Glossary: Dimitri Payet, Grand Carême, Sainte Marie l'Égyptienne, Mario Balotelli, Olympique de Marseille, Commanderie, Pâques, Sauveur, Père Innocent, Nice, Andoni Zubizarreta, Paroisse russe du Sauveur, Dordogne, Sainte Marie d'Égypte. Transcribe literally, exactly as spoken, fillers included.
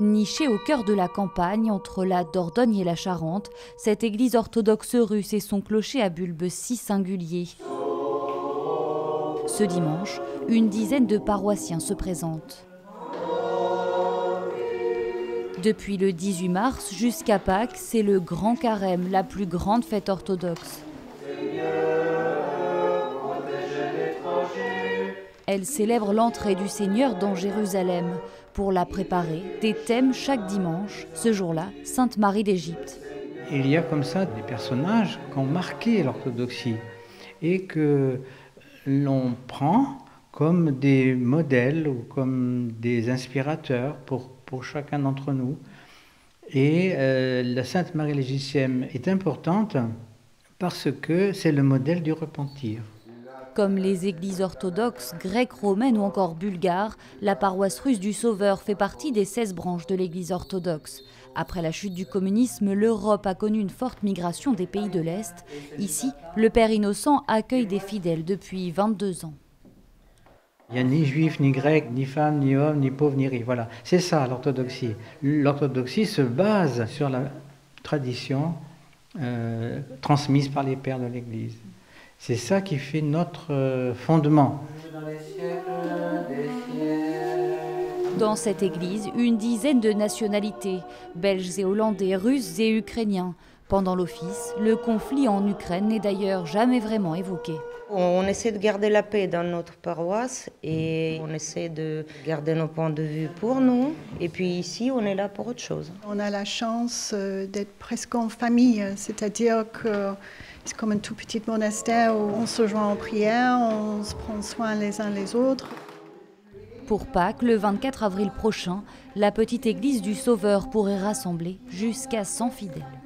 Nichée au cœur de la campagne, entre la Dordogne et la Charente, cette église orthodoxe russe et son clocher à bulbes si singuliers. Ce dimanche, une dizaine de paroissiens se présentent. Depuis le dix-huit mars jusqu'à Pâques, c'est le grand carême, la plus grande fête orthodoxe. Elle célèbre l'entrée du Seigneur dans Jérusalem. Pour la préparer, des thèmes chaque dimanche, ce jour-là, Sainte Marie d'Égypte. Il y a comme ça des personnages qui ont marqué l'orthodoxie et que l'on prend comme des modèles ou comme des inspirateurs pour, pour chacun d'entre nous. Et euh, la Sainte Marie l'Égyptienne est importante parce que c'est le modèle du repentir. Comme les églises orthodoxes, grecques, romaines ou encore bulgares, la paroisse russe du Sauveur fait partie des seize branches de l'église orthodoxe. Après la chute du communisme, l'Europe a connu une forte migration des pays de l'Est. Ici, le Père Innocent accueille des fidèles depuis vingt-deux ans. Il n'y a ni juifs, ni grecs, ni femmes, ni hommes, ni pauvres, ni riches. Voilà, c'est ça l'orthodoxie. L'orthodoxie se base sur la tradition euh, transmise par les pères de l'église. C'est ça qui fait notre fondement. Dans cette église, une dizaine de nationalités, belges et hollandais, russes et ukrainiens. Pendant l'office, le conflit en Ukraine n'est d'ailleurs jamais vraiment évoqué. On essaie de garder la paix dans notre paroisse et on essaie de garder nos points de vue pour nous. Et puis ici, on est là pour autre chose. On a la chance d'être presque en famille, c'est-à-dire que c'est comme un tout petit monastère où on se joint en prière, on se prend soin les uns les autres. Pour Pâques, le vingt-quatre avril prochain, la petite église du Sauveur pourrait rassembler jusqu'à cent fidèles.